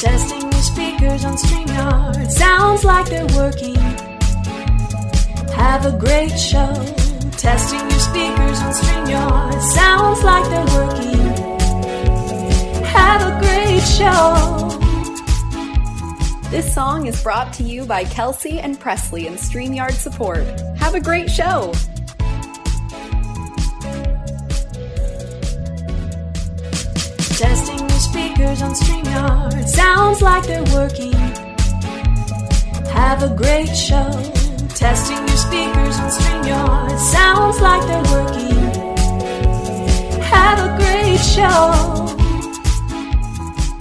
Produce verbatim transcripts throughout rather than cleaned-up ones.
Testing new speakers on StreamYard. Sounds like they're working. Have a great show. Testing new speakers on StreamYard. Sounds like they're working. Have a great show. This song is brought to you by Kelsey and Presley and StreamYard support. Have a great show. Testing new speakers on StreamYard. Sounds like they're working. Have a great show. Testing new speakers on StreamYard. Sounds like they're working. Have a great show.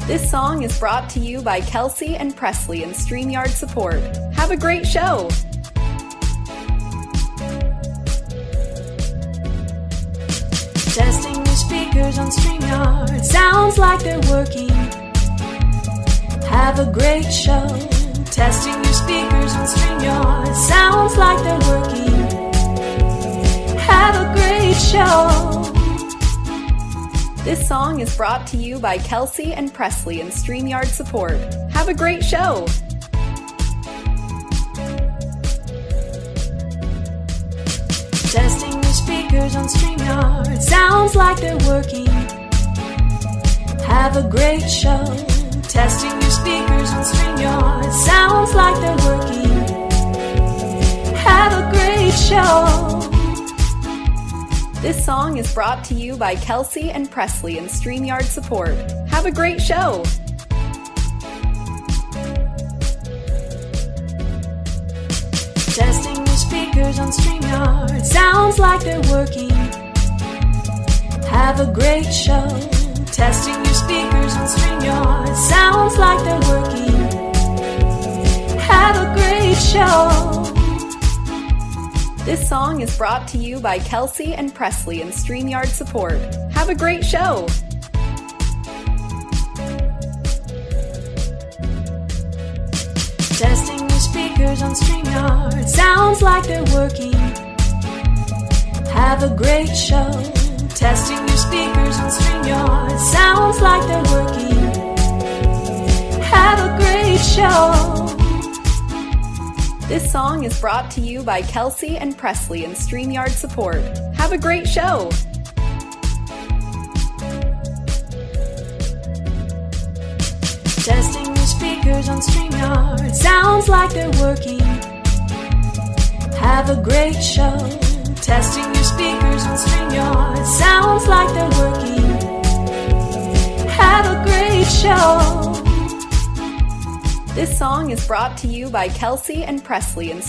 This song is brought to you by Kelsey and Presley and StreamYard support. Have a great show. Testing new speakers on StreamYard. Sounds like they're working. Have a great show. Testing new speakers on StreamYard. Sounds like they're working. Have a great show. This song is brought to you by Kelsey and Presley and StreamYard support. Have a great show. Testing new speakers on StreamYard. Sounds like they're working. Have a great show. Testing new speakers on StreamYard. Sounds like they're working. Have a great show. This song is brought to you by Kelsey and Presley and StreamYard support. Have a great show. Testing new speakers on StreamYard. Sounds like they're working. Have a great show. Testing new speakers on StreamYard. Sounds like they're working. Have a great show. This song is brought to you by Kelsey and Presley and StreamYard support. Have a great show. Testing new speakers on StreamYard. Sounds like they're working. Have a great show. Testing new speakers on StreamYard. Sounds like they're working. Have a great show. This song is brought to you by Kelsey and Presley and StreamYard support. Have a great show. Testing new speakers on StreamYard. Sounds like they're working. Have a great show. Testing new speakers on StreamYard. Sounds like they're working. Have a great show. This song is brought to you by Kelsey and Presley and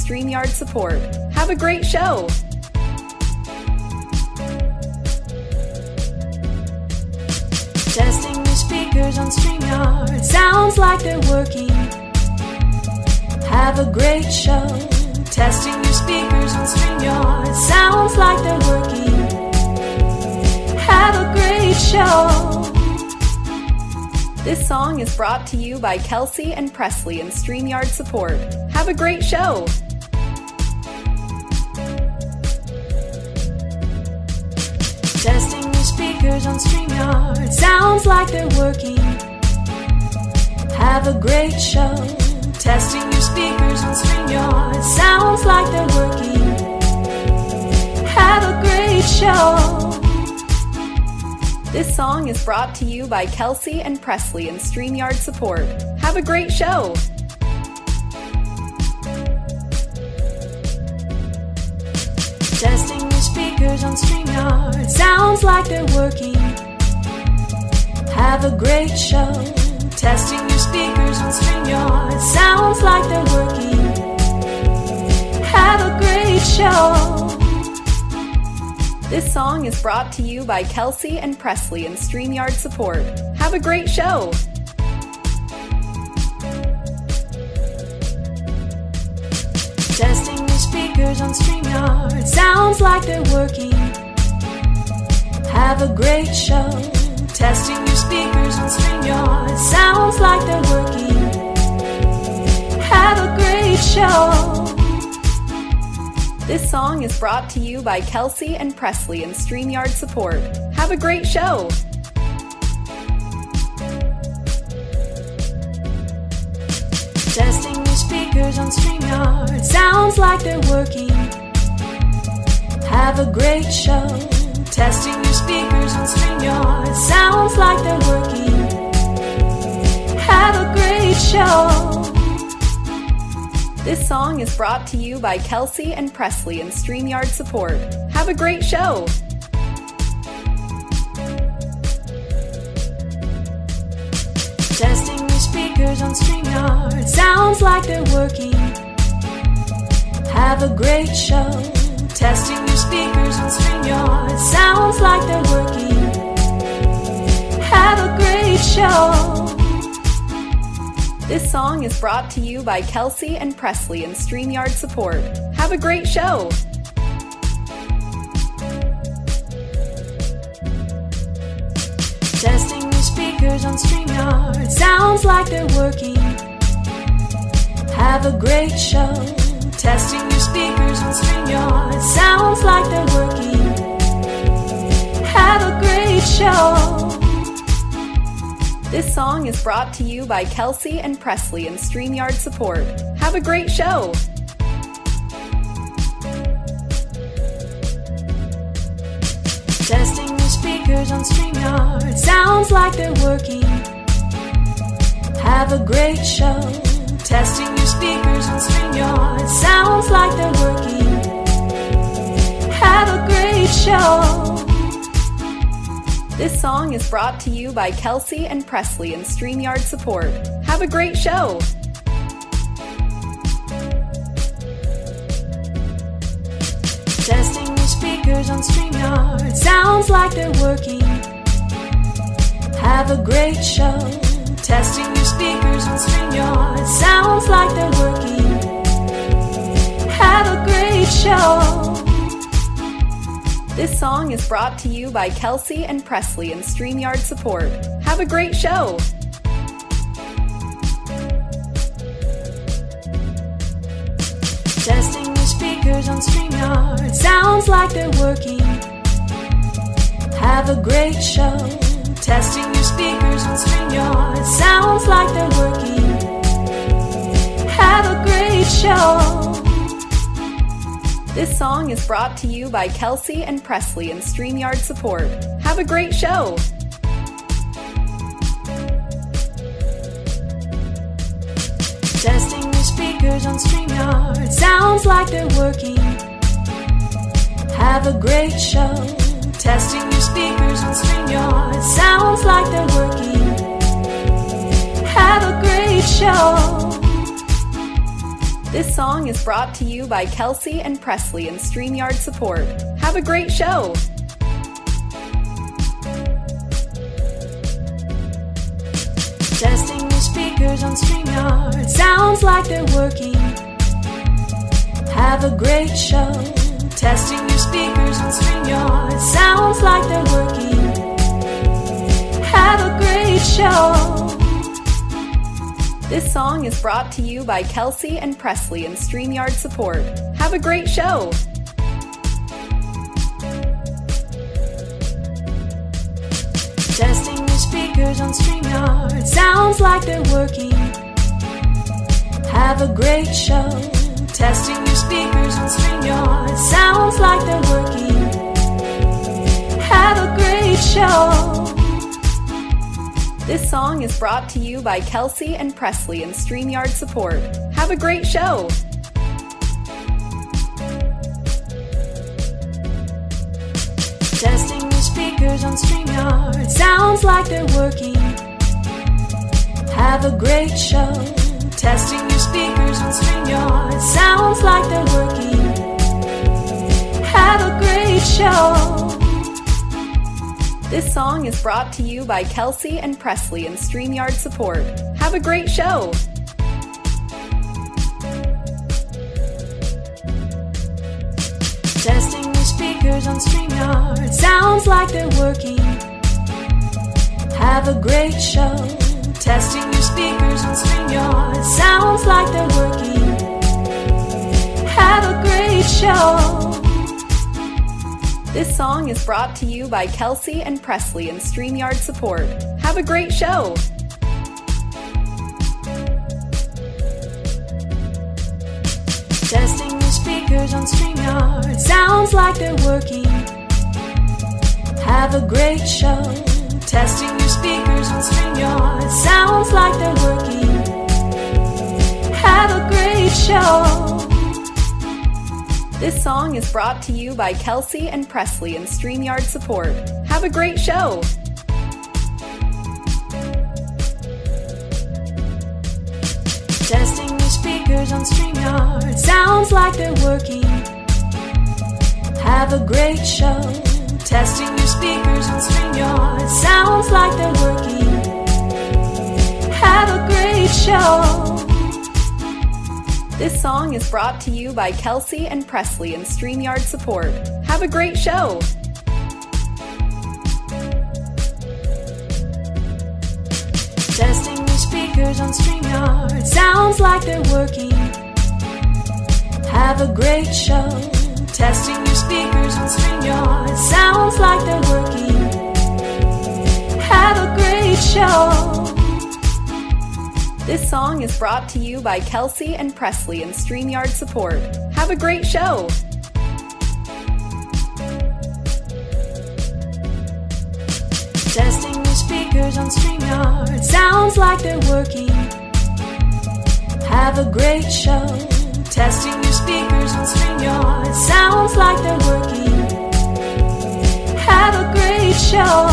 StreamYard support. Have a great show. Testing new speakers on StreamYard. Sounds like they're working. Have a great show. Testing new speakers on StreamYard. Sounds like they're working. Have a great show. This song is brought to you by Kelsey and Presley and StreamYard support. Have a great show. Testing new speakers on StreamYard. Sounds like they're working. Have a great show. Testing new speakers on StreamYard. Sounds like they're working. Have a great show. This song is brought to you by Kelsey and Presley and StreamYard support. Have a great show. Testing new speakers on StreamYard. Sounds like they're working. Have a great show. Testing new speakers on StreamYard. Sounds like they're working. Have a great show. This song is brought to you by Kelsey and Presley and StreamYard support. Have a great show. Testing new speakers on StreamYard. Sounds like they're working. Have a great show. Testing new speakers on StreamYard. Sounds like they're working. Have a great show. This song is brought to you by Kelsey and Presley and StreamYard support. Have a great show. Testing new speakers on StreamYard. Sounds like they're working. Have a great show. Testing new speakers on StreamYard. Sounds like they're working. Have a great show. This song is brought to you by Kelsey and Presley and StreamYard support. Have a great show. Testing new speakers on StreamYard. Sounds like they're working. Have a great show. Testing new speakers on StreamYard. Sounds like they're working. Have a great show. This song is brought to you by Kelsey and Presley and StreamYard support. Have a great show. Testing new speakers on StreamYard. Sounds like they're working. Have a great show. Testing new speakers on StreamYard. Sounds like they're working. Have a great show. This song is brought to you by Kelsey and Presley and StreamYard support. Have a great show. Testing new speakers on StreamYard. Sounds like they're working. Have a great show. Testing new speakers on StreamYard. Sounds like they're working. Have a great show. This song is brought to you by Kelsey and Presley and StreamYard support. Have a great show. Testing speakers on StreamYard. Sounds like they're working. Have a great show. Testing new speakers on StreamYard. Sounds like they're working. Have a great show. This song is brought to you by Kelsey and Presley and StreamYard support. Have a great show. Testing speakers on StreamYard. Sounds like they're working. Have a great show. Testing new speakers on StreamYard. Sounds like they're working. Have a great show. This song is brought to you by Kelsey and Presley and StreamYard support. Have a great show. Testing new speakers on StreamYard. Sounds like they're working. Have a great show. Testing new speakers on StreamYard. Sounds like they're working. Have a great show. This song is brought to you by Kelsey and Presley and StreamYard support. Have a great show. Testing new speakers on StreamYard. Sounds like they're working. Have a great show. Testing new speakers on StreamYard. Sounds like they're working. Have a great show. This song is brought to you by Kelsey and Presley and StreamYard support. Have a great show. Testing speakers on StreamYard. Sounds like they're working. Have a great show. Testing new speakers on StreamYard. Sounds like they're working. Have a great show. This song is brought to you by Kelsey and Presley and StreamYard support. Have a great show. Testing new speakers on StreamYard. Sounds like they're working. Have a great show. Testing new speakers on StreamYard. Sounds like they're working. Have a great show. This song is brought to you by Kelsey and Presley and StreamYard support. Have a great show. Testing speakers on StreamYard. Sounds like they're working. Have a great show. Testing new speakers on StreamYard. Sounds like they're working. Have a great show. This song is brought to you by Kelsey and Presley and StreamYard support. Have a great show. Testing new speakers on StreamYard. Sounds like they're working. Have a great show. Testing new speakers on StreamYard. Sounds like they're working. Have a great show. This song is brought to you by Kelsey and Presley and StreamYard support. Have a great show. Testing new speakers on StreamYard. Sounds like they're working. Have a great show. Testing new speakers on StreamYard. Sounds like they're working. Have a great show. This song is brought to you by Kelsey and Presley and StreamYard support. Have a great show. Testing speakers on StreamYard. Sounds like they're working. Have a great show. Testing new speakers on StreamYard. Sounds like they're working. Have a great show. This song is brought to you by Kelsey and Presley and StreamYard support. Have a great show. Testing new speakers on StreamYard. Sounds like they're working. Have a great show. Testing new speakers on StreamYard. Sounds like they're working. Have a great show.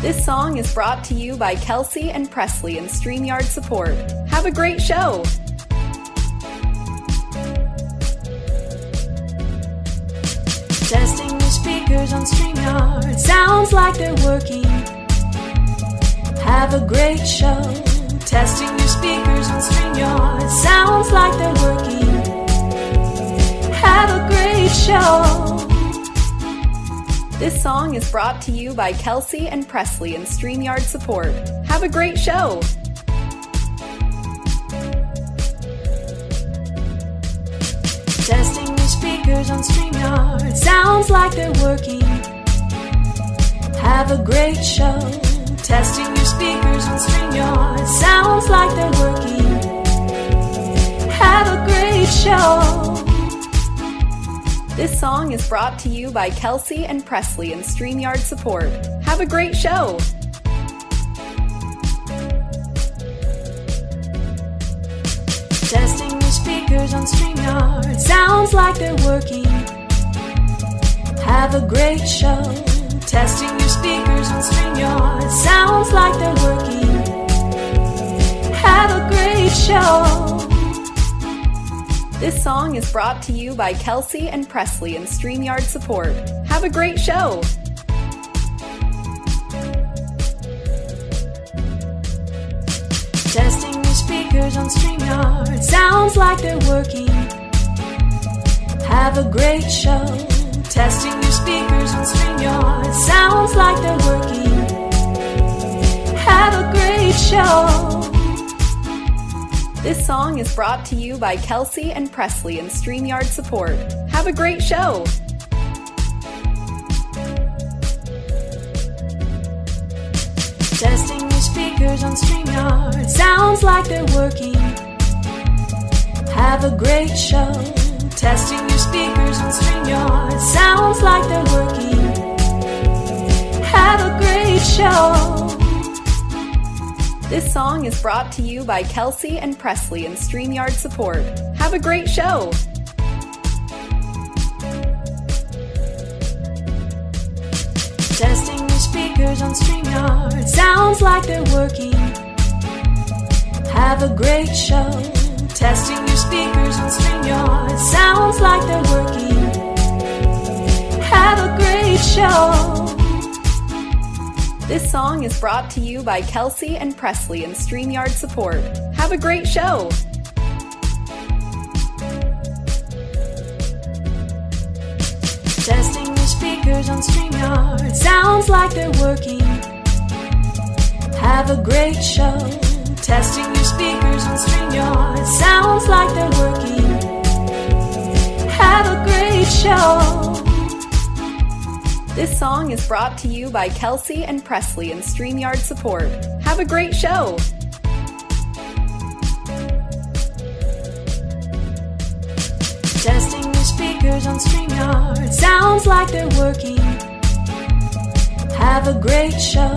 This song is brought to you by Kelsey and Presley and StreamYard support. Have a great show. Testing new speakers on StreamYard. Sounds like they're working. Have a great show. Testing new speakers on StreamYard. Sounds like they're working. Have a great show. This song is brought to you by Kelsey and Presley and StreamYard support. Have a great show. Testing new speakers on StreamYard. Sounds like they're working. Have a great show. Testing new speakers on StreamYard. Sounds like they're working. Have a great show. This song is brought to you by Kelsey and Presley and StreamYard support. Have a great show. Testing new speakers on StreamYard. Sounds like they're working. Have a great show. Testing new speakers on StreamYard. Sounds like they're working. Have a great show. This song is brought to you by Kelsey and Presley and StreamYard support. Have a great show. Testing speakers on StreamYard. Sounds like they're working. Have a great show. Testing new speakers on StreamYard. Sounds like they're working. Have a great show. This song is brought to you by Kelsey and Presley and StreamYard support. Have a great show. Testing new speakers on StreamYard. Sounds like they're working. Have a great show. Testing new speakers on StreamYard. Sounds like they're working. Have a great show. This song is brought to you by Kelsey and Presley and StreamYard support. Have a great show. Testing new speakers on StreamYard. Sounds like they're working. Have a great show. Testing new speakers on StreamYard. Sounds like they're working. Have a great show. This song is brought to you by Kelsey and Presley and StreamYard support. Have a great show. Testing new speakers on StreamYard. Sounds like they're working. Have a great show. Testing new speakers on StreamYard. Sounds like they're working. Have a great show. This song is brought to you by Kelsey and Presley and StreamYard support. Have a great show. Testing your speakers on StreamYard. Sounds like they're working. Have a great show.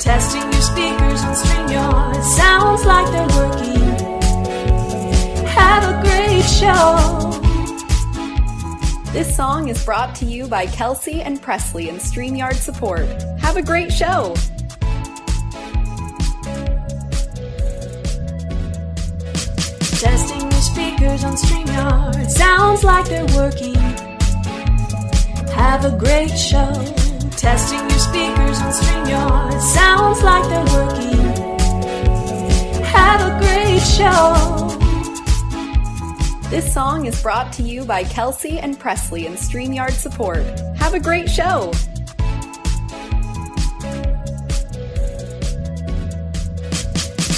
Testing your speakers on StreamYard. Sounds like they're working. Have a great show. This song is brought to you by Kelsey and Presley and StreamYard support. Have a great show. Testing your speakers on StreamYard. Sounds like they're working. Have a great show. Testing your speakers on StreamYard. Sounds like they're working. Have a great show. This song is brought to you by Kelsey and Presley and StreamYard support. Have a great show.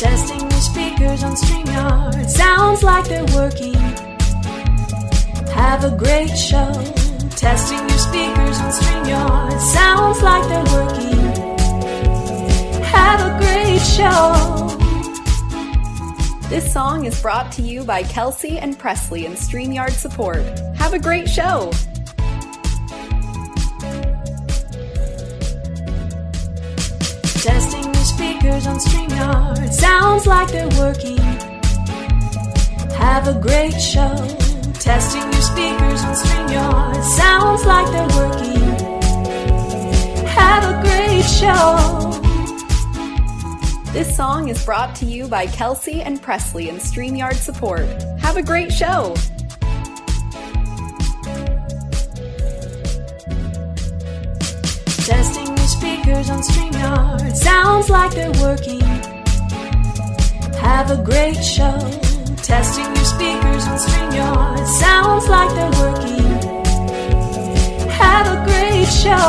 Testing your speakers on StreamYard. Sounds like they're working. Have a great show. Testing your speakers on StreamYard. Sounds like they're working. Have a great show. This song is brought to you by Kelsey and Presley and StreamYard support. Have a great show. Testing your speakers on StreamYard. Sounds like they're working. Have a great show. Testing your speakers on StreamYard. Sounds like they're working. Have a great show. This song is brought to you by Kelsey and Presley and StreamYard support. Have a great show. Testing speakers on StreamYard. Sounds like they're working. Have a great show. Testing your speakers on StreamYard. Sounds like they're working. Have a great show.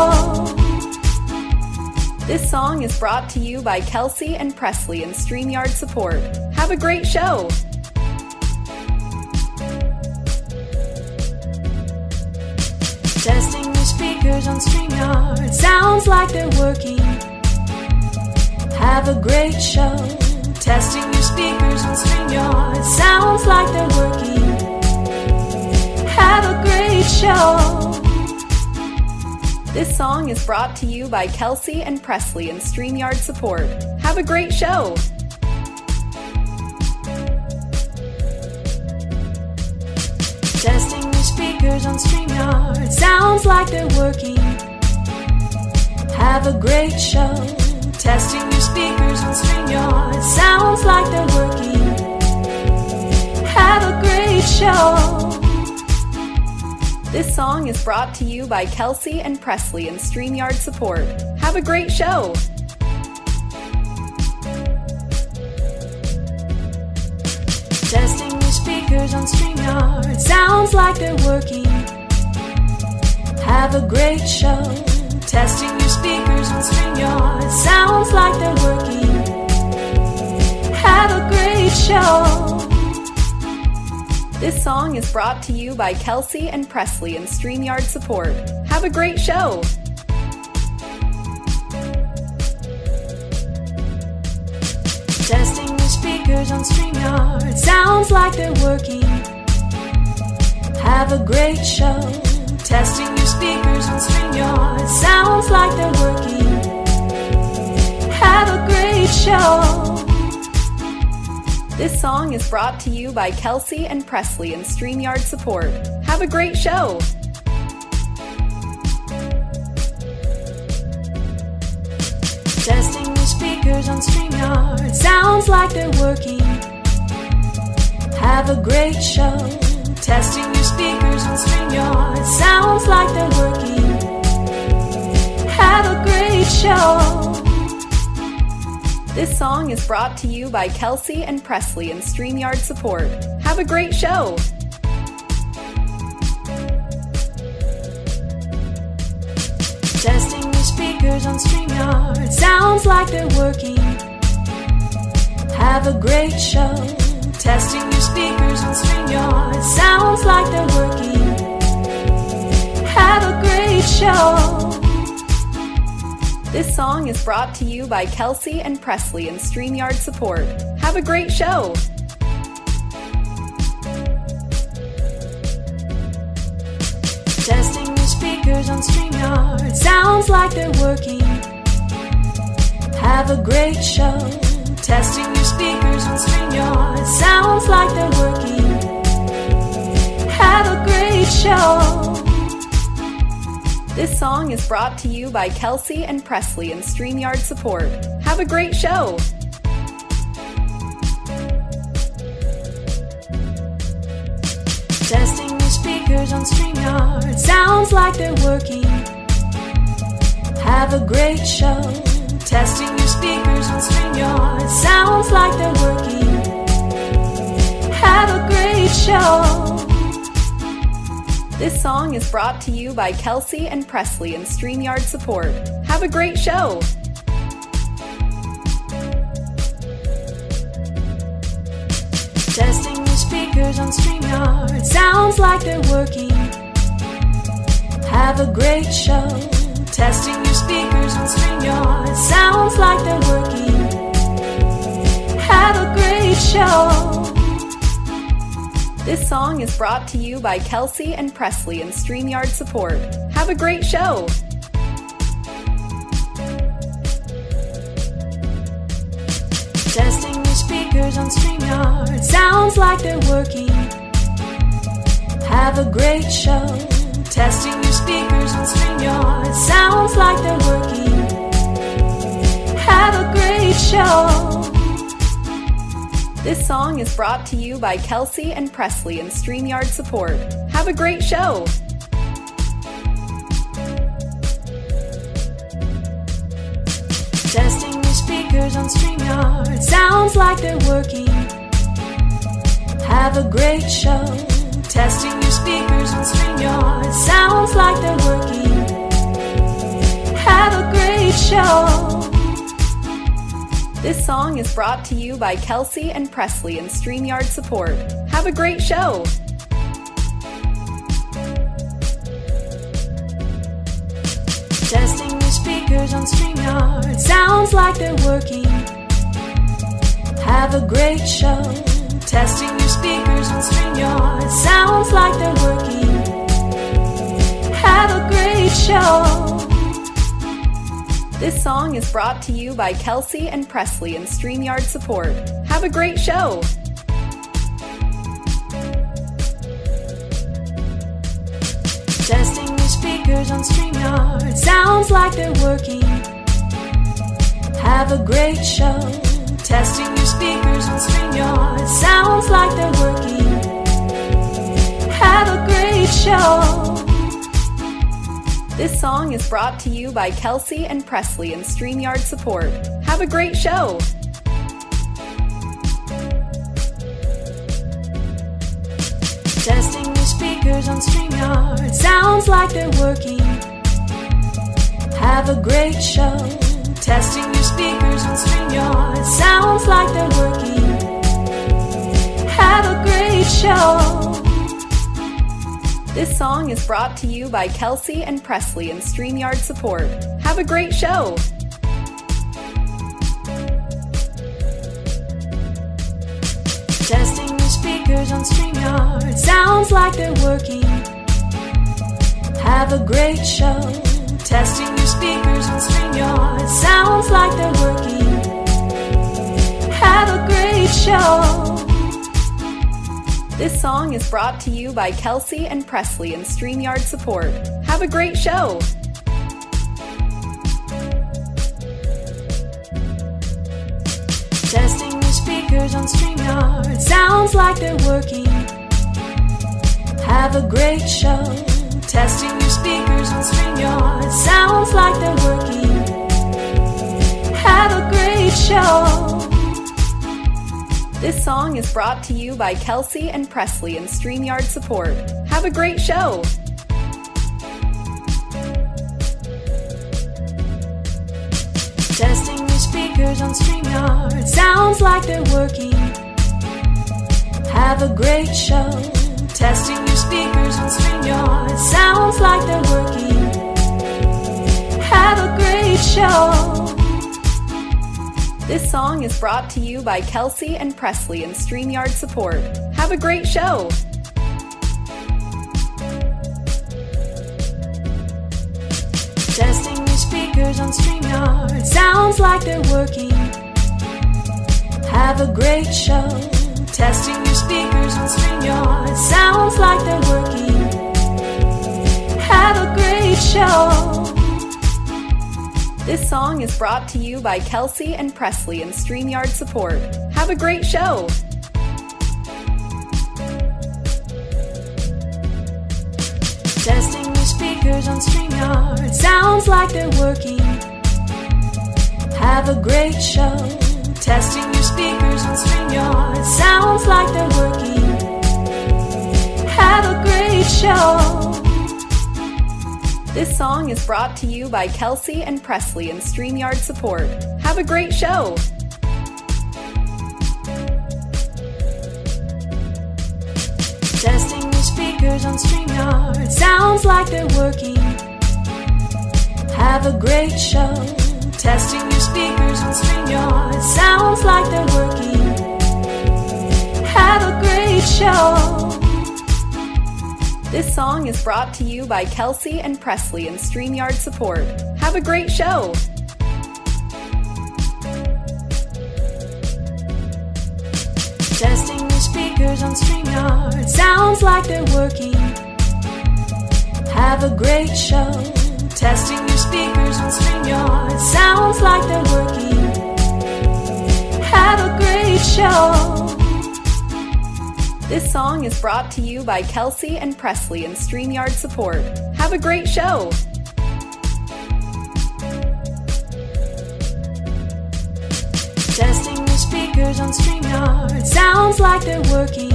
This song is brought to you by Kelsey and Presley and StreamYard support. Have a great show. Testing speakers on StreamYard. Sounds like they're working. Have a great show. Testing your speakers on StreamYard. Sounds like they're working. Have a great show. This song is brought to you by Kelsey and Presley and StreamYard support. Have a great show. Testing your speakers on StreamYard. Sounds like they're working. Have a great show. Testing your speakers on StreamYard. Sounds like they're working. Have a great show. This song is brought to you by Kelsey and Presley and StreamYard support. Have a great show. Testing speakers on StreamYard. Sounds like they're working. Have a great show. Testing your speakers on StreamYard. Sounds like they're working. Have a great show. This song is brought to you by Kelsey and Presley and StreamYard support. Have a great show. Testing speakers on StreamYard. Sounds like they're working. Have a great show. Testing your speakers on StreamYard. Sounds like they're working. Have a great show. This song is brought to you by Kelsey and Presley and StreamYard support. Have a great show. Testing speakers on StreamYard. Sounds like they're working. Have a great show. Testing your speakers on StreamYard. Sounds like they're working. Have a great show. This song is brought to you by Kelsey and Presley and StreamYard support. Have a great show. Testing speakers on StreamYard. Sounds like they're working. Have a great show. Testing your speakers on StreamYard. Sounds like they're working. Have a great show. This song is brought to you by Kelsey and Presley and StreamYard support. Have a great show. Testing your speakers on StreamYard. Sounds like they're working. Have a great show. Testing your speakers on StreamYard. Sounds like they're working. Have a great show. This song is brought to you by Kelsey and Presley and StreamYard support. Have a great show. Testing your speakers on StreamYard. Sounds like they're working. Have a great show. Testing your speakers on StreamYard. Sounds like they're working. Have a great show. This song is brought to you by Kelsey and Presley and StreamYard support. Have a great show. Testing your speakers on StreamYard. Sounds like they're working. Have a great show. Testing your speakers on StreamYard. Sounds like they're working. Have a great show. This song is brought to you by Kelsey and Presley and StreamYard support. Have a great show. Testing your speakers on StreamYard. Sounds like they're working. Have a great show. Testing your speakers on StreamYard. Sounds like they're working. Have a great show. This song is brought to you by Kelsey and Presley and StreamYard support. Have a great show. Testing your speakers on StreamYard. Sounds like they're working. Have a great show. Testing your speakers on StreamYard. Sounds like they're working. Have a great show. This song is brought to you by Kelsey and Presley and StreamYard support. Have a great show. Testing your speakers on StreamYard. Sounds like they're working. Have a great show. Testing your speakers on StreamYard. Sounds like they're working. Have a great show. This song is brought to you by Kelsey and Presley and StreamYard support. Have a great show. Testing your speakers on StreamYard. Sounds like they're working. Have a great show. Testing your speakers on StreamYard. Sounds like they're working. Have a great show. This song is brought to you by Kelsey and Presley and StreamYard support. Have a great show. Testing your speakers on StreamYard. Sounds like they're working. Have a great show. Testing your speakers on StreamYard. Sounds like they're working. Have a great show. This song is brought to you by Kelsey and Presley and StreamYard support. Have a great show. Testing your speakers on StreamYard. Sounds like they're working. Have a great show. Testing your speakers on StreamYard. Sounds like they're working. Have a great show. This song is brought to you by Kelsey and Presley and StreamYard support. Have a great show. Testing your speakers on StreamYard. Sounds like they're working. Have a great show. Testing your speakers on StreamYard. Sounds like they're working. Have a great show. This song is brought to you by Kelsey and Presley and StreamYard support. Have a great show. Testing your speakers on StreamYard. Sounds like they're working. Have a great show. Testing your speakers on StreamYard. Sounds like they're working. Have a great show. This song is brought to you by Kelsey and Presley and StreamYard support. Have a great show. Testing your speakers on StreamYard. Sounds like they're working. Have a great show. Testing your speakers on StreamYard. Sounds like they're working. Have a great show. This song is brought to you by Kelsey and Presley and StreamYard support. Have a great show. Testing your speakers on StreamYard. Sounds like they're working. Have a great show. Testing your speakers on StreamYard. Sounds like they're working. Have a great show. This song is brought to you by Kelsey and Presley and StreamYard support. Have a great show. Testing your speakers on StreamYard. Sounds like they're working. Have a great show. Testing your speakers on StreamYard. Sounds like they're working. Have a great show. This song is brought to you by Kelsey and Presley and StreamYard support. Have a great show. Testing your speakers on StreamYard. Sounds like they're working. Have a great show. Testing your speakers on StreamYard. Sounds like they're working. Have a great show. This song is brought to you by Kelsey and Presley and StreamYard support. Have a great show. Testing your speakers on StreamYard. Sounds like they're working.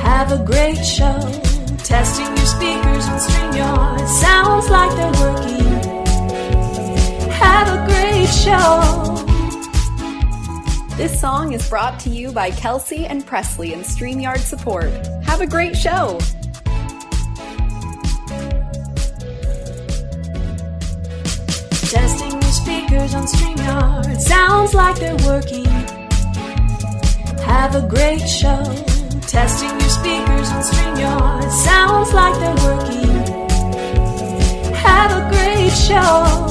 Have a great show. Testing your speakers on StreamYard. Sounds like they're working. Have a great show. This song is brought to you by Kelsey and Presley and StreamYard support. Have a great show. Testing your speakers on StreamYard. Sounds like they're working. Have a great show. Testing your speakers on StreamYard. Sounds like they're working. Have a great show.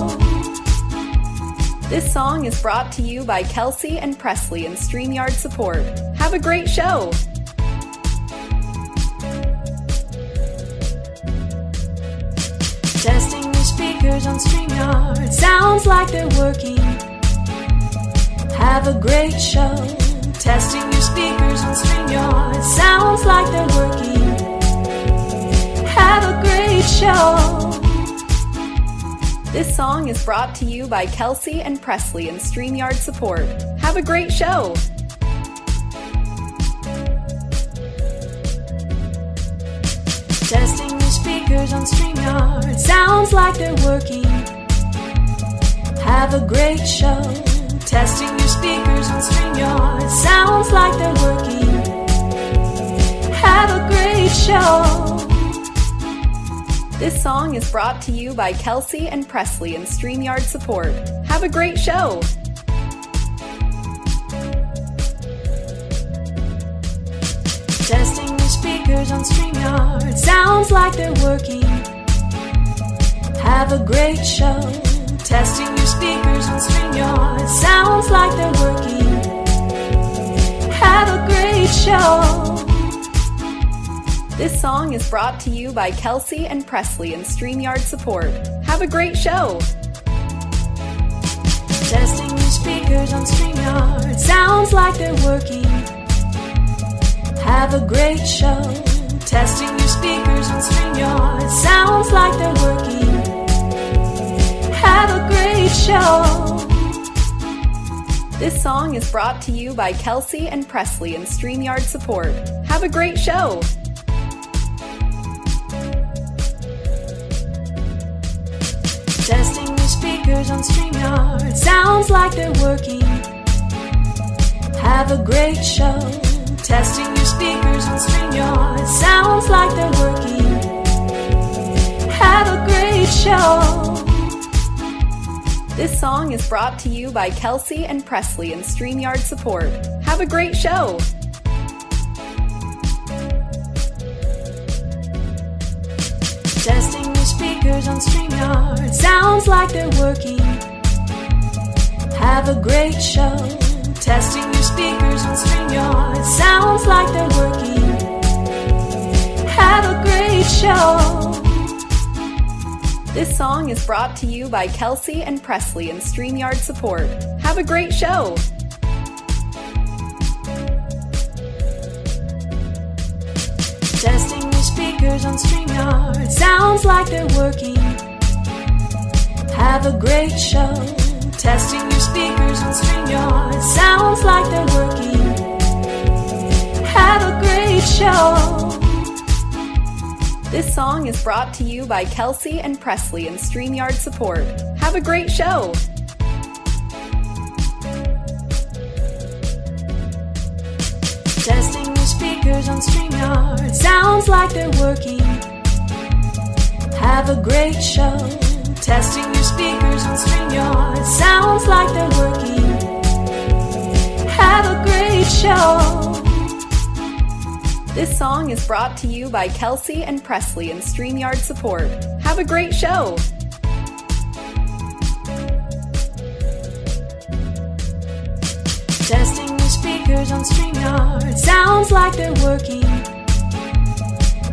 This song is brought to you by Kelsey and Presley and StreamYard support. Have a great show. Testing your speakers on StreamYard. Sounds like they're working. Have a great show. Testing your speakers on StreamYard. Sounds like they're working. Have a great show. This song is brought to you by Kelsey and Presley and StreamYard support. Have a great show. Testing your speakers on StreamYard. Sounds like they're working. Have a great show. Testing your speakers on StreamYard. Sounds like they're working. Have a great show. This song is brought to you by Kelsey and Presley and StreamYard support. Have a great show. Testing speakers on StreamYard. Sounds like they're working. Have a great show. Testing your speakers on StreamYard. Sounds like they're working. Have a great show. This song is brought to you by Kelsey and Presley and StreamYard support. Have a great show. Testing your speakers on StreamYard. Sounds like they're working. Have a great show. Testing your speakers on StreamYard. Sounds like they're working. Have a great show. This song is brought to you by Kelsey and Presley and StreamYard support. Have a great show. Testing your speakers on StreamYard. Sounds like they're working. Have a great show. Testing your speakers on StreamYard. Sounds like they're working. Have a great show. This song is brought to you by Kelsey and Presley and StreamYard support. Have a great show. Testing your speakers. speakers on StreamYard. Sounds like they're working. Have a great show. Testing your speakers on StreamYard. Sounds like they're working. Have a great show. This song is brought to you by Kelsey and Presley and StreamYard support. Have a great show. Testing your speakers on StreamYard. Sounds like they're working. Have a great show. Testing your speakers on StreamYard. Sounds like they're working. Have a great show. This song is brought to you by Kelsey and Presley and StreamYard support. Have a great show. Testing your speakers on StreamYard. Sounds like they're working. Have a great show. Testing your speakers on StreamYard. Sounds like they're working. Have a great show. This song is brought to you by Kelsey and Presley and StreamYard support. Have a great show. Testing speakers on StreamYard. Sounds like they're working.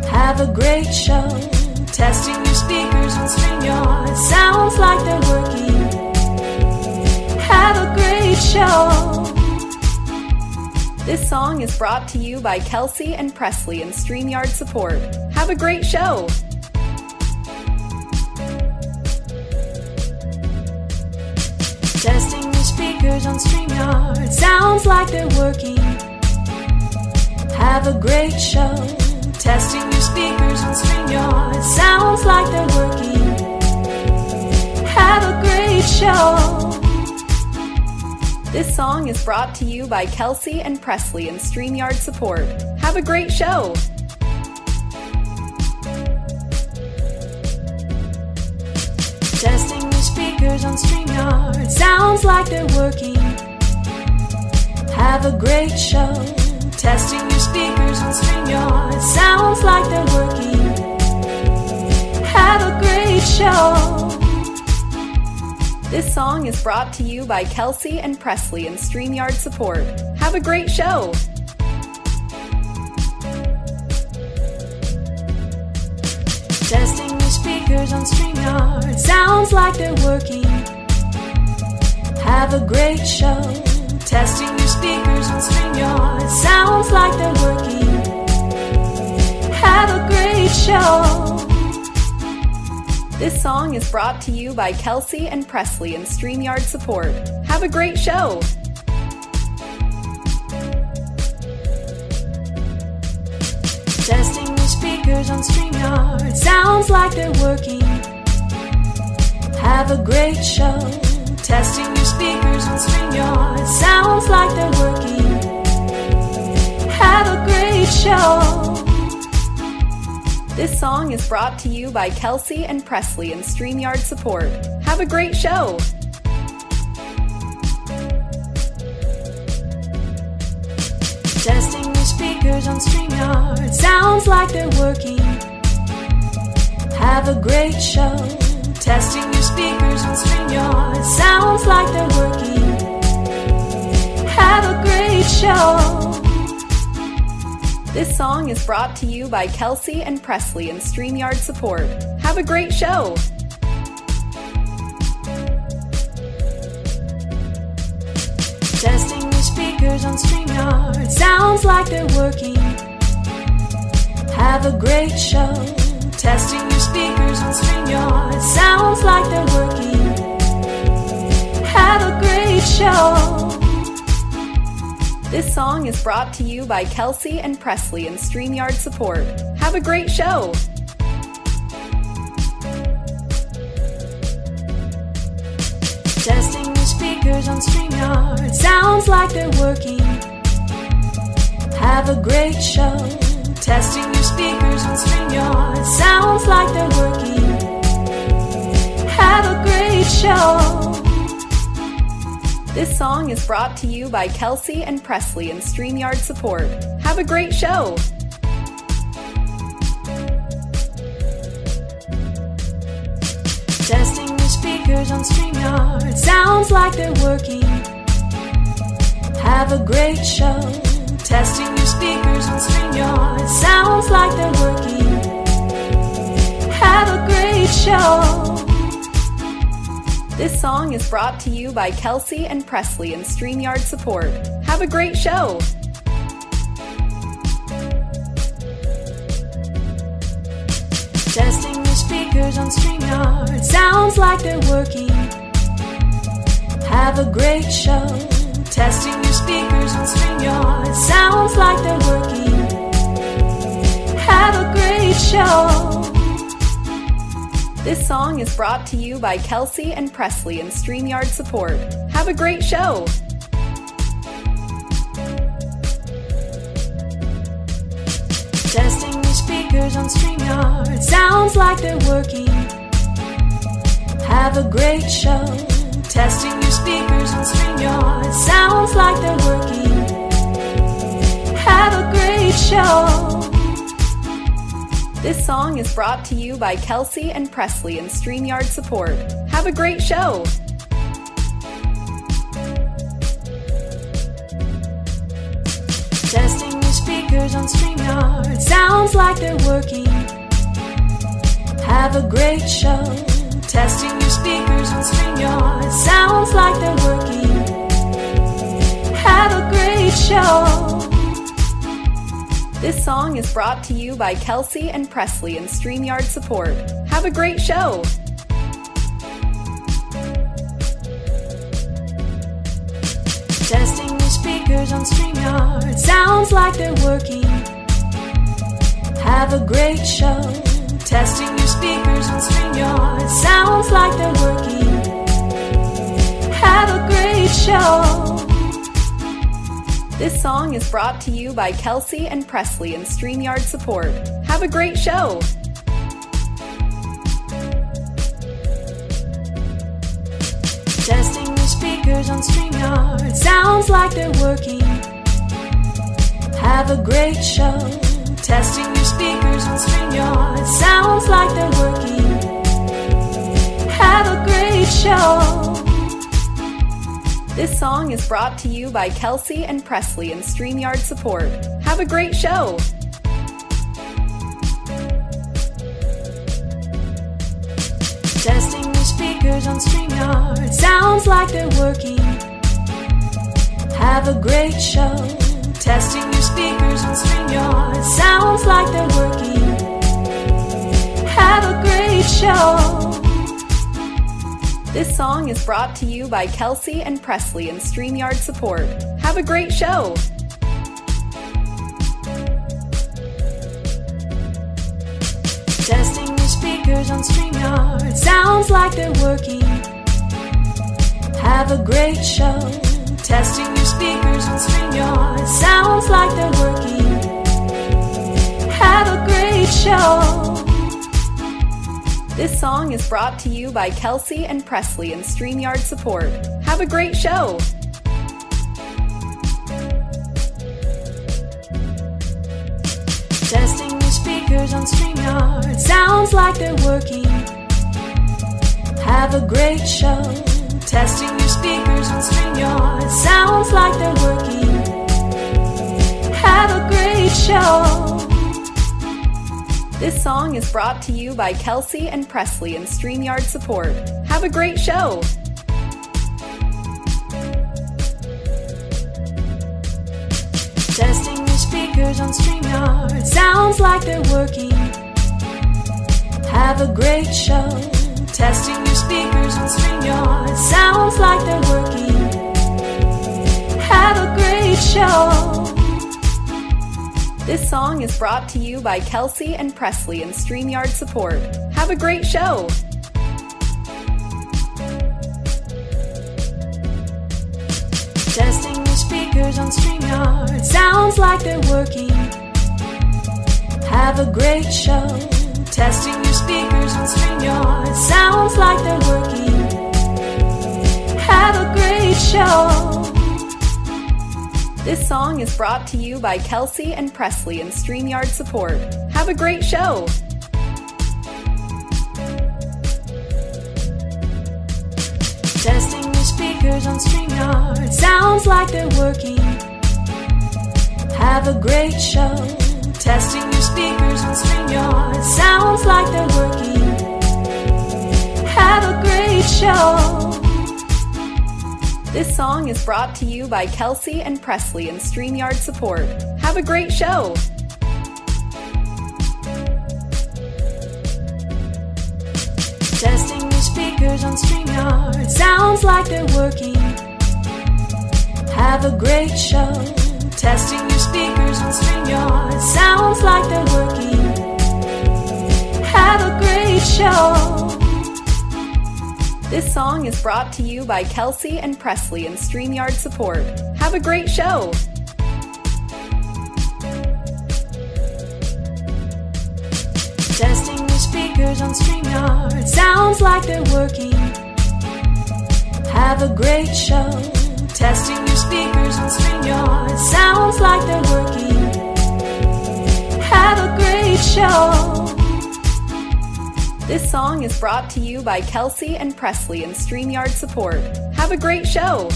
Have a great show. Testing your speakers on StreamYard. Sounds like they're working. Have a great show. This song is brought to you by Kelsey and Presley and StreamYard support. Have a great show. Testing your speakers on StreamYard. Sounds like they're working. Have a great show. Testing your speakers on StreamYard. Sounds like they're working. Have a great show. This song is brought to you by Kelsey and Presley and StreamYard support. Have a great show. Testing your speakers on StreamYard. Sounds like they're working. Have a great show. Testing your speakers on StreamYard. Sounds like they're working. Have a great show. This song is brought to you by Kelsey and Presley and StreamYard support. Have a great show. Testing your speakers on StreamYard. Sounds like they're working. Have a great show. Testing your speakers on StreamYard. Sounds like they're working. Have a great show. This song is brought to you by Kelsey and Presley and StreamYard support. Have a great show. Testing speakers on StreamYard. Sounds like they're working. Have a great show. Testing your speakers on StreamYard. Sounds like they're working. Have a great show. This song is brought to you by Kelsey and Presley and StreamYard support. Have a great show. Testing your speakers on StreamYard. Sounds like they're working. Have a great show. Testing your speakers on StreamYard. Sounds like they're working. Have a great show. This song is brought to you by Kelsey and Presley and StreamYard support. Have a great show. Testing your speakers on StreamYard. Sounds like they're working. Have a great show. Testing your speakers on StreamYard. Sounds like they're working. Have a great show. This song is brought to you by Kelsey and Presley and StreamYard support. Have a great show. Testing your speakers on StreamYard. Sounds like they're working. Have a great show. Testing your speakers on StreamYard. Sounds like they're working. Have a great show. This song is brought to you by Kelsey and Presley and StreamYard support. Have a great show. Testing the speakers on StreamYard. Sounds like they're working. Have a great show. Testing your speakers on StreamYard. Sounds like they're working. Have a great show. This song is brought to you by Kelsey and Presley in StreamYard support. Have a great show. Testing your speakers on StreamYard. Sounds like they're working. Have a great show. Testing your speakers on StreamYard. Sounds like they're working. Have a great show. This song is brought to you by Kelsey and Presley in StreamYard support. Have a great show. Testing your speakers on StreamYard. Sounds like they're working. Have a great show. Testing your speakers on StreamYard. Sounds like they're working. Have a great show. This song is brought to you by Kelsey and Presley in StreamYard support. Have a great show. Testing speakers on StreamYard. Sounds like they're working. Have a great show. Testing your speakers on StreamYard. Sounds like they're working. Have a great show. This song is brought to you by Kelsey and Presley in StreamYard support. Have a great show. Testing your speakers on StreamYard. Sounds like they're working. Have a great show. Testing your speakers on StreamYard. Sounds like they're working. Have a great show. This song is brought to you by Kelsey and Presley in StreamYard support. Have a great show. Testing your speakers on StreamYard. Sounds like they're working. Have a great show. Testing your speakers on StreamYard. Sounds like they're working. Have a great show. This song is brought to you by Kelsey and Presley in StreamYard support. Have a great show. Testing your speakers on StreamYard. Sounds like they're working. Have a great show. Testing your speakers on StreamYard. Sounds like they're working. Have a great show. This song is brought to you by Kelsey and Presley in StreamYard support. Have a great show. Testing your speakers on StreamYard. Sounds like they're working. Have a great show. Testing your speakers on StreamYard. Sounds like they're working. Have a great show. This song is brought to you by Kelsey and Presley in StreamYard support. Have a great show. Testing your speakers on StreamYard. Sounds like they're working. Have a great show. Testing your speakers on StreamYard. Sounds like they're working. Have a great show. This song is brought to you by Kelsey and Presley in StreamYard support. Have a great show. Testing your speakers on StreamYard. Sounds like they're working. Have a great show. Testing your speakers on StreamYard. Sounds like they're working. Have a great show. This song is brought to you by Kelsey and Presley in StreamYard support. Have a great show. Testing your speakers on StreamYard. Sounds like they're working. Have a great show. Testing your speakers on StreamYard. Sounds like they're working. Have a great show. This song is brought to you by Kelsey and Presley in StreamYard support. Have a great show. Testing your speakers on StreamYard. Sounds like they're working. Have a great show. Testing your speakers on StreamYard. Sounds like they're working. Have a great show. This song is brought to you by Kelsey and Presley and StreamYard support. Have a great show. Testing your speakers on StreamYard. Sounds like they're working. Have a great show. Testing your speakers on StreamYard. Sounds like they're working. Have a great show. This song is brought to you by Kelsey and Presley and StreamYard support. Have a great show. Testing your speakers on StreamYard. Sounds like they're working. Have a great show. Testing your speakers on StreamYard. Sounds like they're working. Have a great show. This song is brought to you by Kelsey and Presley and StreamYard support. Have a great show.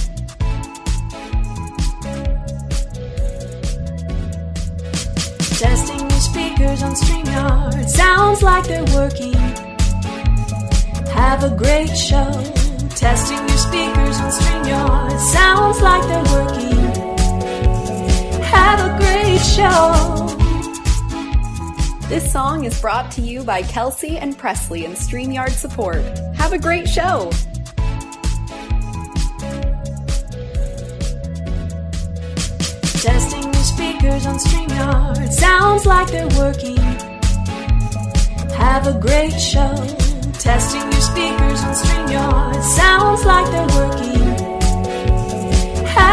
Testing your speakers on StreamYard. Sounds like they're working. Have a great show. Testing your speakers on StreamYard. Sounds like they're working. Have a great show. This song is brought to you by Kelsey and Presley and StreamYard support. Have a great show. Testing speakers on StreamYard. Sounds like they're working. Have a great show. Testing your speakers on StreamYard. Sounds like they're working. Have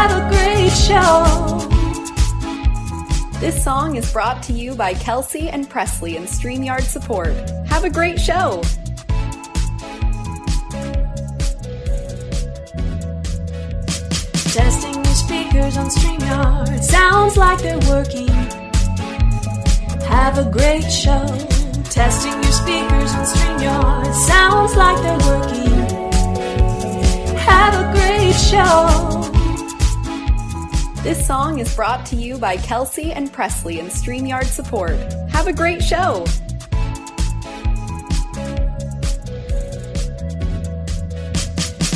a great show. This song is brought to you by Kelsey and Presley and StreamYard support. Have a great show. Testing speakers on StreamYard. Sounds like they're working. Have a great show. Testing your speakers on StreamYard. Sounds like they're working. Have a great show. This song is brought to you by Kelsey and Presley and StreamYard support. Have a great show.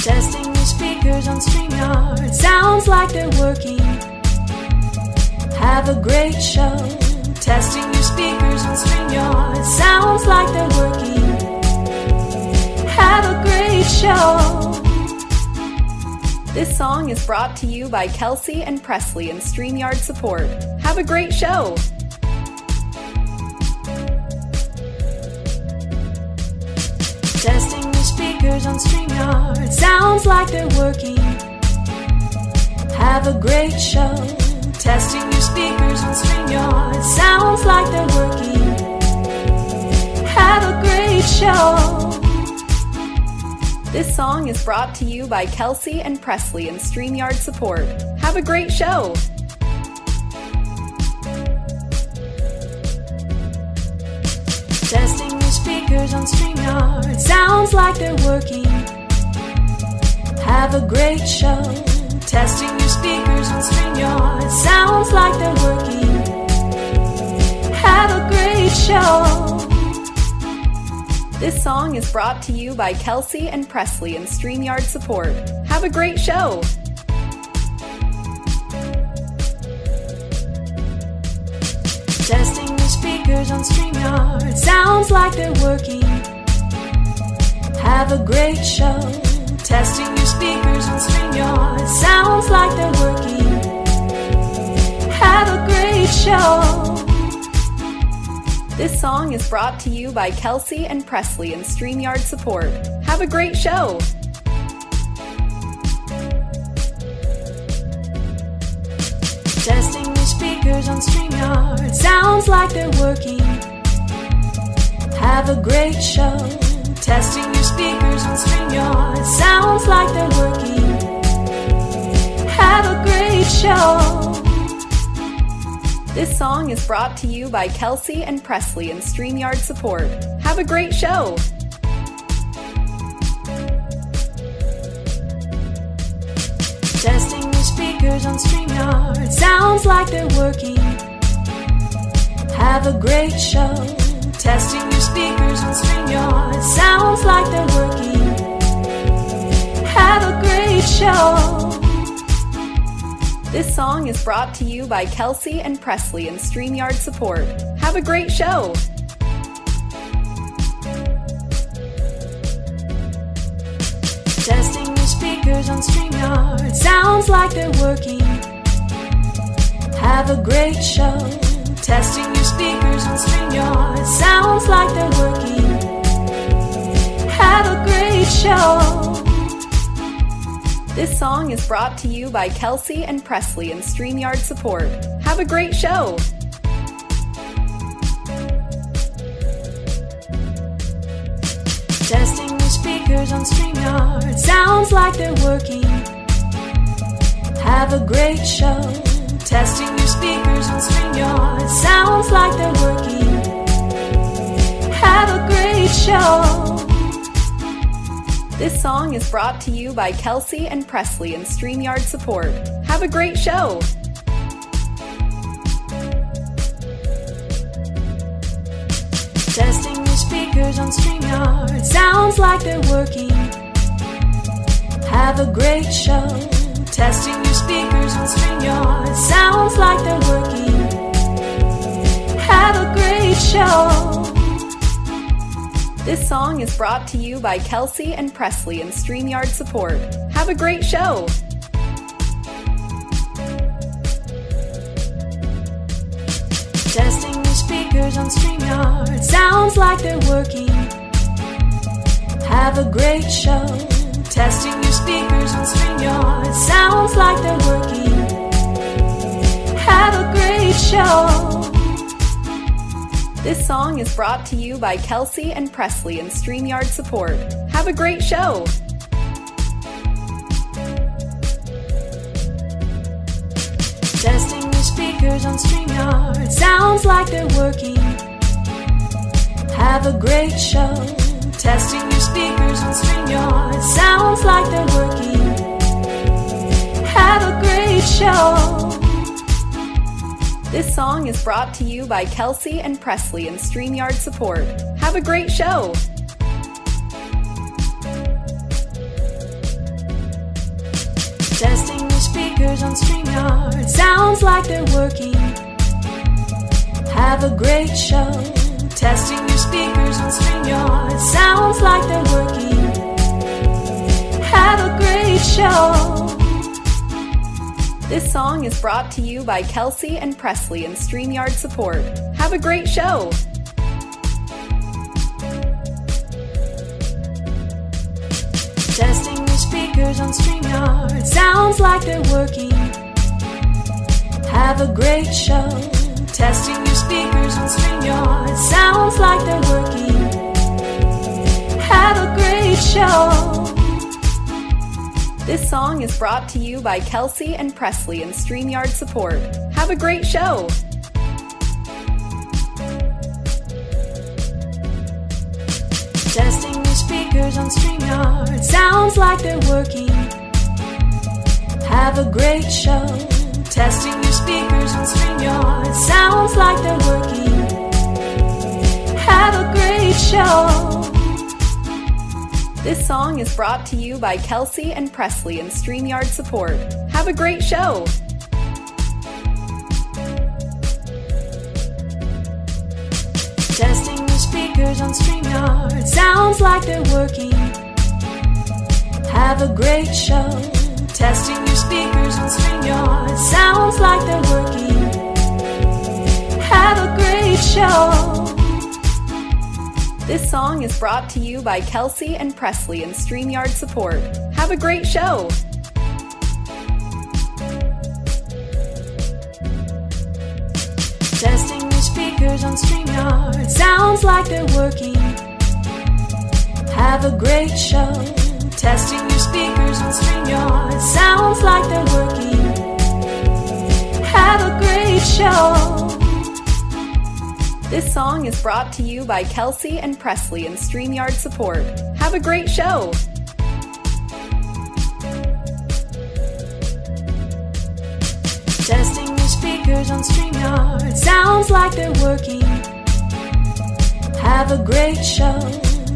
Testing speakers on StreamYard. Sounds like they're working. Have a great show. Testing your speakers on StreamYard. Sounds like they're working. Have a great show. This song is brought to you by Kelsey and Presley and StreamYard support. Have a great show. Testing speakers on StreamYard. Sounds like they're working. Have a great show. Testing your speakers on StreamYard. Sounds like they're working. Have a great show. This song is brought to you by Kelsey and Presley and StreamYard support. Have a great show. Testing speakers on StreamYard. Sounds like they're working. Have a great show. Testing your speakers on StreamYard. Sounds like they're working. Have a great show. This song is brought to you by Kelsey and Presley and StreamYard support. Have a great show. Testing speakers on StreamYard. Sounds like they're working. Have a great show. Testing your speakers on StreamYard. Sounds like they're working. Have a great show. This song is brought to you by Kelsey and Presley and StreamYard support. Have a great show. Testing speakers on StreamYard. Sounds like they're working. Have a great show. Testing your speakers on StreamYard. Sounds like they're working. Have a great show. This song is brought to you by Kelsey and Presley and StreamYard support. Have a great show. Testing new speakers on StreamYard. Sounds like they're working. Have a great show. Testing new speakers on StreamYard. Sounds like they're working. Have a great show. This song is brought to you by Kelsey and Presley and StreamYard support. Have a great show. Testing new speakers on StreamYard. Sounds like they're working. Have a great show. Testing new speakers on StreamYard. Sounds like they're working. Have a great show. This song is brought to you by Kelsey and Presley and StreamYard support. Have a great show. Testing new speakers on StreamYard. Sounds like they're working. Have a great show. Testing new speakers on StreamYard. Sounds like they're working. Have a great show. This song is brought to you by Kelsey and Presley and StreamYard support. Have a great show. Testing new speakers on StreamYard. Sounds like they're working. Have a great show. Testing new speakers on StreamYard. Sounds like they're working. Have a great show. This song is brought to you by Kelsey and Presley and StreamYard support. Have a great show. Testing new speakers on StreamYard. Sounds like they're working. Have a great show. Testing new speakers on StreamYard. Sounds like they're working. Have a great show. This song is brought to you by Kelsey and Presley and StreamYard support. Have a great show. Testing speakers on StreamYard. Sounds like they're working. Have a great show. Testing new speakers on StreamYard. Sounds like they're working. Have a great show. This song is brought to you by Kelsey and Presley and StreamYard support. Have a great show. Testing speakers on StreamYard. Sounds like they're working. Have a great show. Testing new speakers on StreamYard. Sounds like they're working. Have a great show. This song is brought to you by Kelsey and Presley and StreamYard support. Have a great show. Testing new speakers on StreamYard. Sounds like they're working. Have a great show. Testing new speakers on StreamYard. Sounds like they're working. Have a great show. This song is brought to you by Kelsey and Presley and StreamYard support. Have a great show. Testing new speakers on StreamYard. Sounds like they're working. Have a great show. Testing new speakers on StreamYard. Sounds like they're working. Have a great show. This song is brought to you by Kelsey and Presley and StreamYard support. Have a great show. Testing new speakers on StreamYard. Sounds like they're working. Have a great show. Testing new speakers on StreamYard. Sounds like they're working. Have a great show. This song is brought to you by Kelsey and Presley and StreamYard support. Have a great show. Testing speakers on StreamYard. Sounds like they're working. Have a great show. Testing new speakers on StreamYard. Sounds like they're working. Have a great show. This song is brought to you by Kelsey and Presley and StreamYard support. Have a great show. Testing new speakers on StreamYard. Sounds like they're working. Have a great show.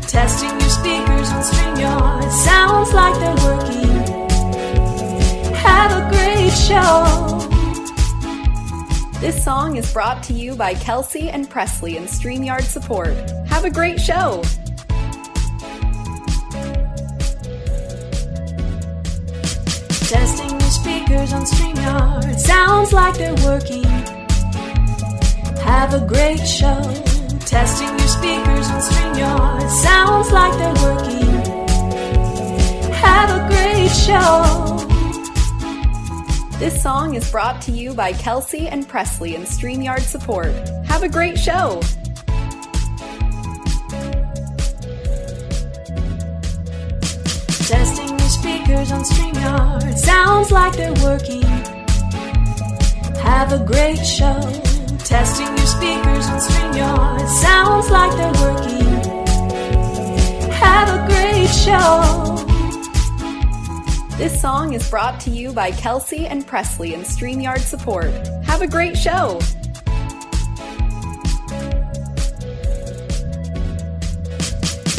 Testing new speakers on StreamYard. Sounds like they're working. Have a great show. This song is brought to you by Kelsey and Presley and StreamYard support. Have a great show. Testing new speakers on StreamYard. Sounds like they're working. Have a great show. Testing new speakers on StreamYard. Sounds like they're working. Have a great show. This song is brought to you by Kelsey and Presley and StreamYard support. Have a great show. Testing new speakers on StreamYard. Sounds like they're working. Have a great show. Testing new speakers on StreamYard. Sounds like they're working. Have a great show. This song is brought to you by Kelsey and Presley and StreamYard support. Have a great show.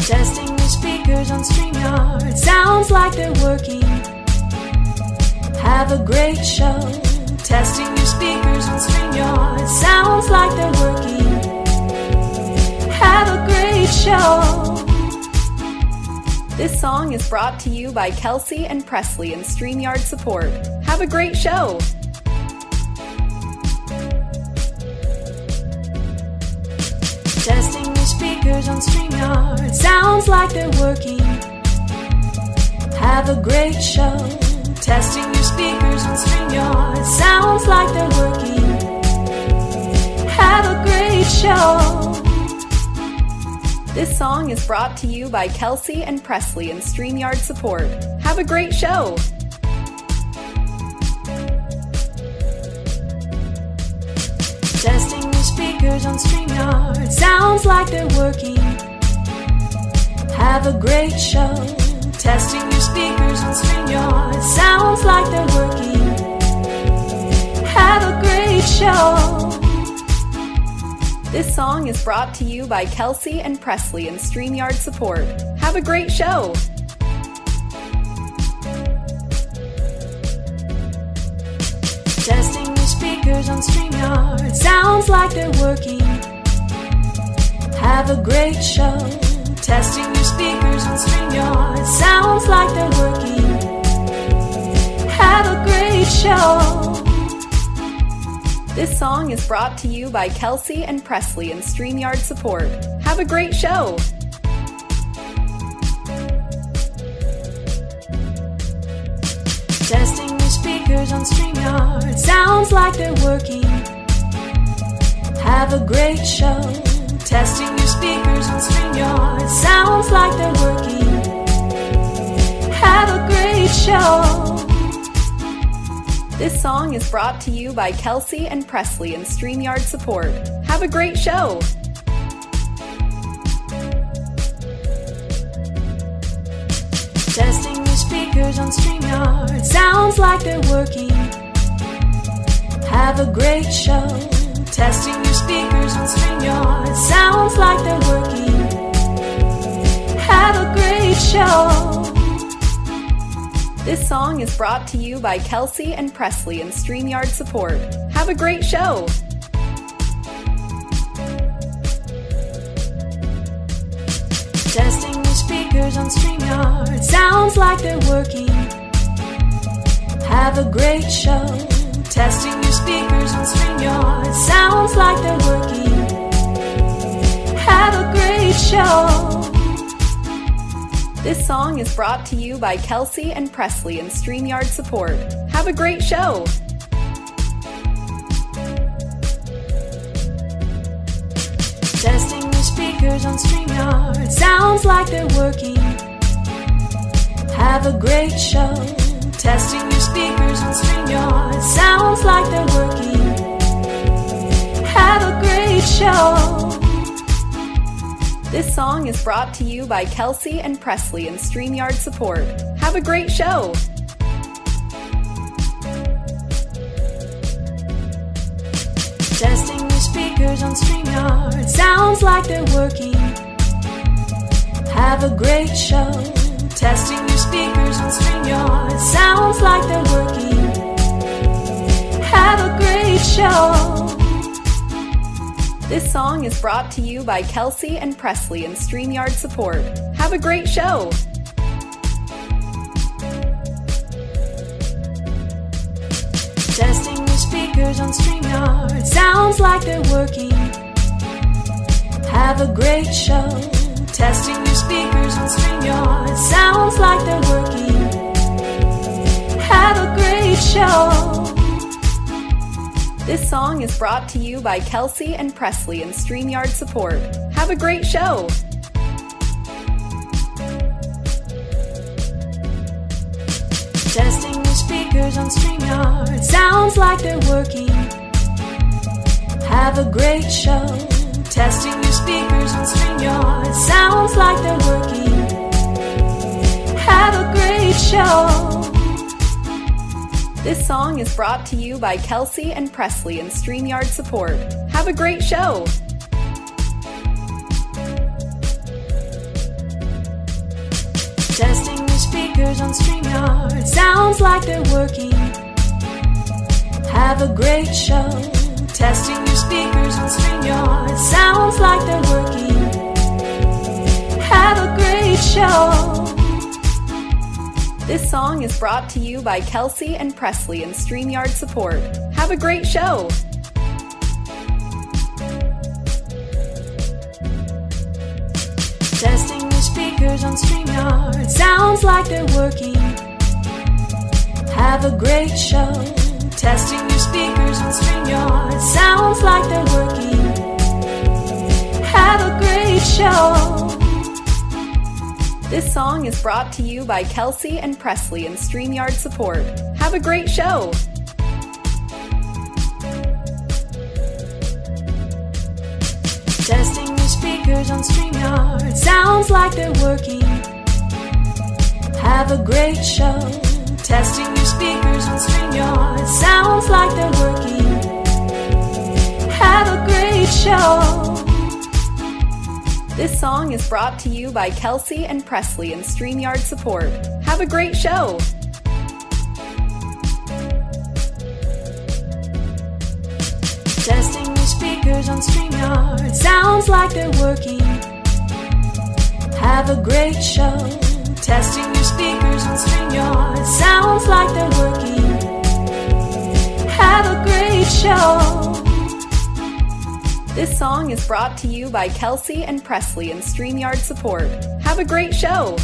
Testing speakers on StreamYard. Sounds like they're working. Have a great show. Testing new speakers on StreamYard. Sounds like they're working. Have a great show. This song is brought to you by Kelsey and Presley and StreamYard support. Have a great show. Testing new speakers on StreamYard. Sounds like they're working. Have a great show. Testing new speakers on StreamYard. Sounds like they're working. Have a great show. This song is brought to you by Kelsey and Presley and StreamYard support. Have a great show. Testing new speakers on StreamYard. Sounds like they're working. Have a great show. Testing new speakers on StreamYard. Sounds like they're working. Have a great show. This song is brought to you by Kelsey and Presley and StreamYard support. Have a great show. Testing new speakers on StreamYard. Sounds like they're working. Have a great show. Testing new speakers on StreamYard. Sounds like they're working. Have a great show. This song is brought to you by Kelsey and Presley and StreamYard support. Have a great show. Testing new speakers on StreamYard. Sounds like they're working. Have a great show. Testing new speakers on StreamYard. Sounds like they're working. Have a great show. This song is brought to you by Kelsey and Presley and StreamYard support. Have a great show. Testing new speakers on StreamYard. Sounds like they're working. Have a great show. Testing new speakers on StreamYard. Sounds like they're working. Have a great show. This song is brought to you by Kelsey and Presley and StreamYard support. Have a great show. Testing new speakers on StreamYard. Sounds like they're working. Have a great show. Testing new speakers on StreamYard. Sounds like they're working. Have a great show. This song is brought to you by Kelsey and Presley and StreamYard support. Have a great show. Testing new speakers on StreamYard. Sounds like they're working. Have a great show. Testing new speakers on StreamYard. Sounds like they're working. Have a great show. This song is brought to you by Kelsey and Presley and StreamYard support. Have a great show. message on StreamYard. Sounds like they're working. Have a great show. Testing your speakers on StreamYard. Sounds like they're working. Have a great show. This song is brought to you by Kelsey and Presley in StreamYard support. Have a great show. Testing your speakers on StreamYard. Sounds like they're working. Have a great show. Testing your speakers on StreamYard. Sounds like they're working. Have a great show. This song is brought to you by Kelsey and Presley in StreamYard support. Have a great show. Testing your speakers on StreamYard. Sounds like they're working. Have a great show. Testing your speakers on StreamYard. Sounds like they're working. Have a great show. This song is brought to you by Kelsey and Presley in StreamYard support. Have a great show. Testing your speakers on StreamYard. Sounds like they're working. Have a great show. Testing your speakers on StreamYard. Sounds like they're working. Have a great show. This song is brought to you by Kelsey and Presley in StreamYard support. Have a great show. Testing your speakers on StreamYard. Sounds like they're working. Have a great show. Testing your speakers on StreamYard. Sounds like they're working. Have a great show. This song is brought to you by Kelsey and Presley in StreamYard support. Have a great show. Testing your speakers on StreamYard. Sounds like they're working. Have a great show. Testing your speakers on StreamYard. Sounds like they're working. Have a great show. This song is brought to you by Kelsey and Presley in StreamYard support. Have a great show. Testing your speakers on StreamYard. Sounds like they're working. Have a great show. Testing your speakers on StreamYard. Sounds like they're working. Have a great show. This song is brought to you by Kelsey and Presley in StreamYard support. Have a great show.